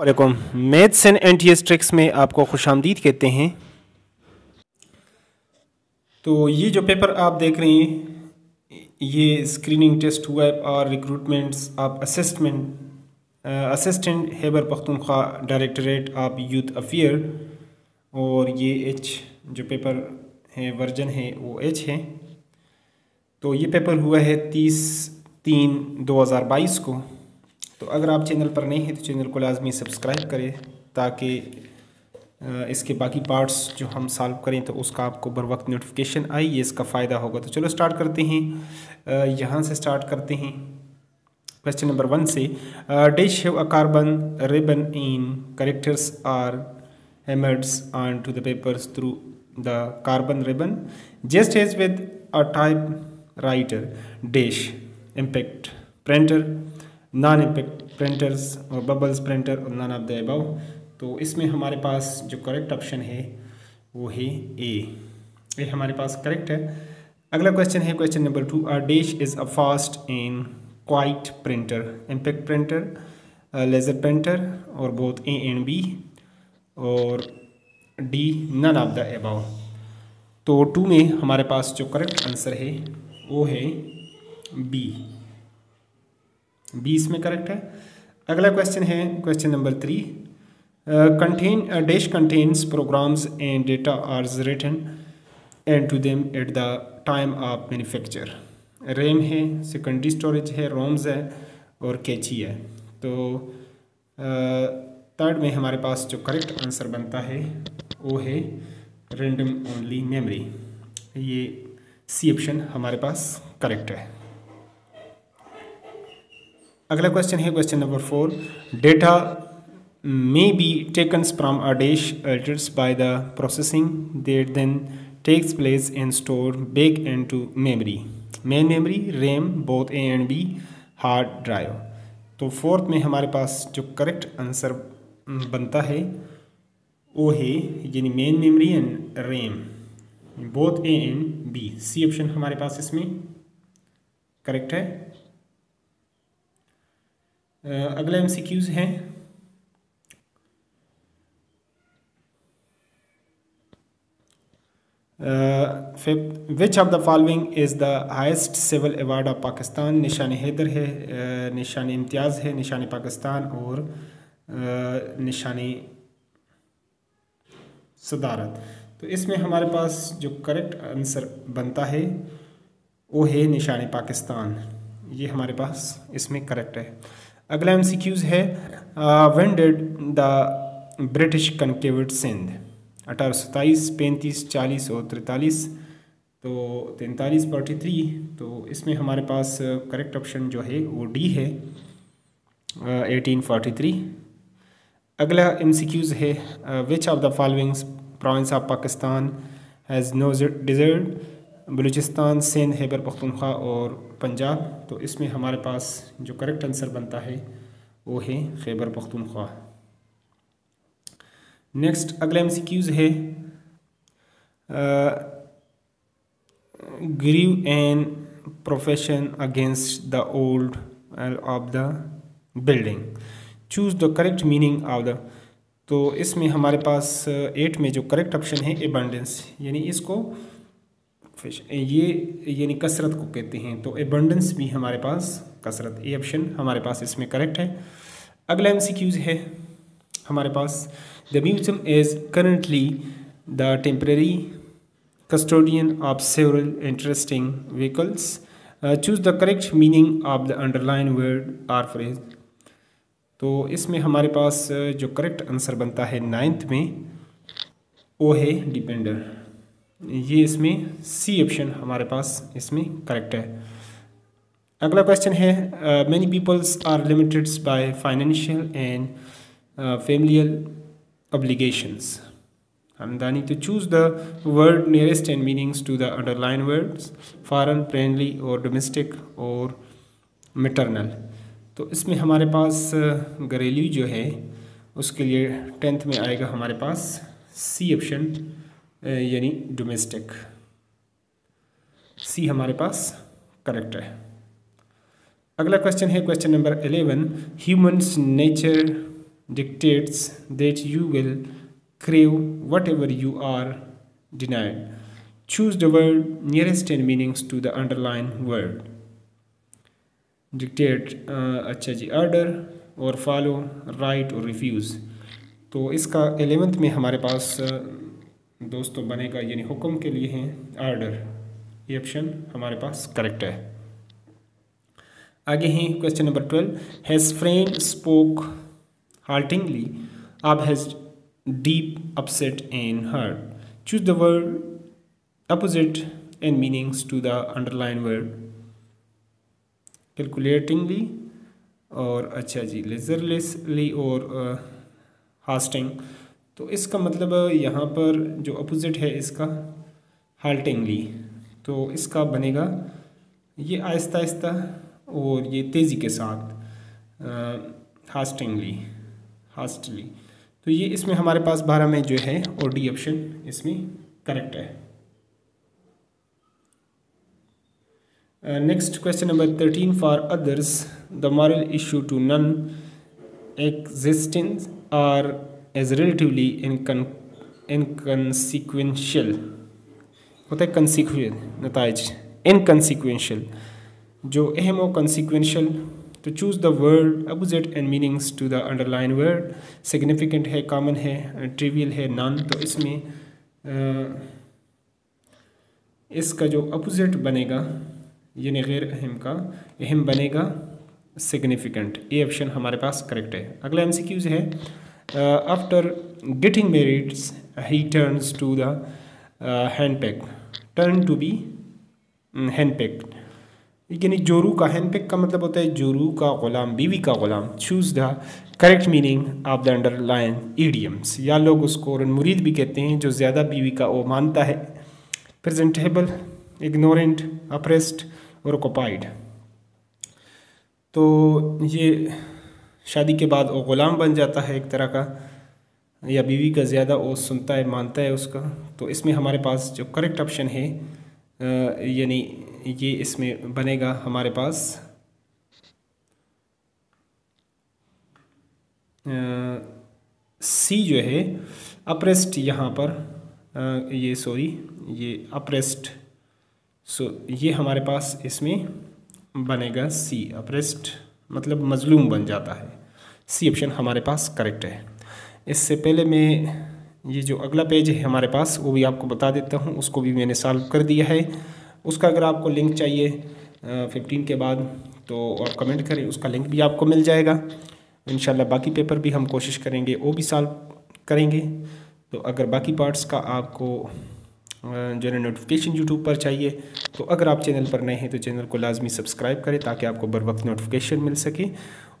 वालेकुम। Maths and NTS tricks में आपको खुशामदीद कहते हैं। तो ये जो पेपर आप देख रहे हैं ये स्क्रीनिंग टेस्ट हुआ है और रिक्रूटमेंट्स आप assistant Khyber Pakhtunkhwa directorate of youth affair और ये एच जो पेपर है वर्जन है वो एच है। तो ये पेपर हुआ है 30/3/2022 को। तो अगर आप चैनल पर नए हैं तो चैनल को लाजमी सब्सक्राइब करें ताकि इसके बाकी पार्ट्स जो हम सॉल्व करें तो उसका आपको बर वक्त नोटिफिकेशन आए, ये इसका फ़ायदा होगा। तो चलो स्टार्ट करते हैं, यहाँ से स्टार्ट करते हैं क्वेश्चन नंबर 1 से। Dash have a carbon ribbon in characters are हैमर्ड्स on to the papers through the carbon ribbon just as with a type writer dash impact printer, non impact printers और bubbles printer और none of the above. तो इसमें हमारे पास जो correct option है वो है ए हमारे पास करेक्ट है। अगला क्वेश्चन है question number 2। A dash is a fast and quite printer, impact printer, laser printer और बोथ ए एंड बी और D none of the above. तो 2 में हमारे पास जो करेक्ट आंसर है वो है बी इसमें करेक्ट है। अगला क्वेश्चन है question number 3। Dash contains programs and data are written and to them at the time of manufacture. RAM है, सेकेंडरी स्टोरेज है, रोम्स है और कैची है। तो 3rd में हमारे पास जो करेक्ट आंसर बनता है वो है रेंडम ओनली मेमोरी, ये सी ऑप्शन हमारे पास करेक्ट है। अगला क्वेश्चन है question number 4। Data may be टेकन्स from a dash alters by the processing that then takes place and store back and to memory, main memory, RAM, both A and B, hard drive. तो 4th में हमारे पास जो correct answer बनता है वो है यानी main memory and RAM, both A and B, C option हमारे पास इसमें करेक्ट है। अगला MCQs हैं। Fifth, which of the following is the highest civil award of Pakistan. Nishan Haider है, निशान इम्तियाज़ है, निशान पाकिस्तान और निशान सदारत। तो इसमें हमारे पास जो करेक्ट आंसर बनता है वो है निशान पाकिस्तान, ये हमारे पास इसमें करेक्ट है। अगला MCQs है। When did the British कन्क्वेट Sindh, 1827, 35, 40 और 43 तो 43, 43। तो इसमें हमारे पास करेक्ट ऑप्शन जो है वो डी है, 1843। अगला MCQs है। Which of the following province of Pakistan has no desert, Balochistan, Sindh, Khyber Pakhtunkhwa और पंजाब। तो इसमें हमारे पास जो करेक्ट आंसर बनता है वो है खैबर पख्तूनख्वा। नेक्स्ट अगला MCQs है। Grieve and profession against the old of the building, choose the correct meaning of the. तो इसमें हमारे पास 8 में जो करेक्ट ऑप्शन है एबंडेंस, यानी इसको ये यानी कसरत को कहते हैं। तो एबंडेंस भी हमारे पास कसरत, ये ऑप्शन हमारे पास इसमें करेक्ट है। अगला MCQs है हमारे पास। The museum is currently the temporary custodian of several interesting vehicles, choose the correct meaning of the underline word or phrase. तो इसमें हमारे पास जो करेक्ट आंसर बनता है 9th में वो है डिपेंडर, ये इसमें सी ऑप्शन हमारे पास इसमें करेक्ट है। अगला क्वेश्चन है। Many peoples are limited by financial and familial obligations, हमदानी। तो choose the word nearest and meanings to the underline words, foreign, friendly और डोमेस्टिक और मैटरनल। तो इसमें हमारे पास घरेलू जो है उसके लिए 10th में आएगा हमारे पास सी ऑप्शन यानी डोमेस्टिक, सी हमारे पास करेक्ट है। अगला क्वेश्चन है question number 11। Humans nature dictates that you will crave whatever you are denied. Choose the word nearest in meanings to the underlined word. Dictate अच्छा जी order और follow, right और refuse. तो इसका 11th में हमारे पास दोस्तों बनेगा यानी हुक्म के लिए हैं order. ये ऑप्शन हमारे पास करेक्ट है. आगे हैं question number 12. Has friend spoke haltingly Ab has deep upset in her. Choose the word opposite and meanings to the underlined word. Calculatingly और अच्छा जी लेजरलेसली और हास्टिंग. तो इसका मतलब यहाँ पर जो अपोजिट है इसका हाल्टिंगली, तो इसका बनेगा ये आहिस्ता आहिस्ता और ये तेज़ी के साथ हास्टिंगली. तो ये इसमें हमारे पास 12 में जो है और डी ऑप्शन इसमें करेक्ट है. Next question number 13. For others the moral issue to non existence are as relatively inconsequential होता है कंसिक्वेंशियल नताइज इनकंसिक्वेंशियल जो अहम हो कंसिक्वेंशियल. तो choose the word opposite and meanings to the underline word. Significant है, कॉमन है, ट्रिवियल है, नॉन. तो इसमें इसका जो अपोजिट बनेगा यानी गैर अहम का अहम बनेगा सिग्निफिकेंट. ये ऑप्शन हमारे पास करेक्ट है. अगला एमसीक्यूज है. After getting married he turns to the henpecked. Turn to be henpecked यानी जोरू का. हैंडपिक का मतलब होता है जोरू का ग़ुलाम, बीवी का ग़ुलाम. Choose the correct meaning of the underline idioms. या लोग उसको मुरीद भी कहते हैं जो ज़्यादा बीवी का वो मानता है. प्रेजेंटेबल, इग्नोरेंट, अप्रेस्ड और ऑक्युपाइड. तो ये शादी के बाद वो ग़ुलाम बन जाता है एक तरह का, या बीवी का ज़्यादा वो सुनता है, मानता है उसका. तो इसमें हमारे पास जो करेक्ट ऑप्शन है यानी ये इसमें बनेगा हमारे पास सी जो है अप्रेस्ट. यहाँ पर ये अप्रेस्ट. सो ये हमारे पास इसमें बनेगा सी अप्रेस्ट मतलब मजलूम बन जाता है. सी ऑप्शन हमारे पास करेक्ट है. इससे पहले मैं ये जो अगला पेज है हमारे पास वो भी आपको बता देता हूँ. उसको भी मैंने सॉल्व कर दिया है. उसका अगर आपको लिंक चाहिए 15 के बाद तो आप कमेंट करें, उसका लिंक भी आपको मिल जाएगा इंशाल्लाह. बाकी पेपर भी हम कोशिश करेंगे वो भी सॉल्व करेंगे. तो अगर बाकी पार्ट्स का आपको जो है नोटिफिकेशन यूट्यूब पर चाहिए तो अगर आप चैनल पर नए हैं तो चैनल को लाजमी सब्सक्राइब करें ताकि आपको बर वक्त नोटिफिकेशन मिल सके.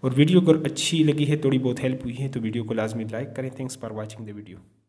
और वीडियो अगर अच्छी लगी है, थोड़ी बहुत हेल्प हुई है तो वीडियो को लाजमी लाइक करें. Thanks for watching the video.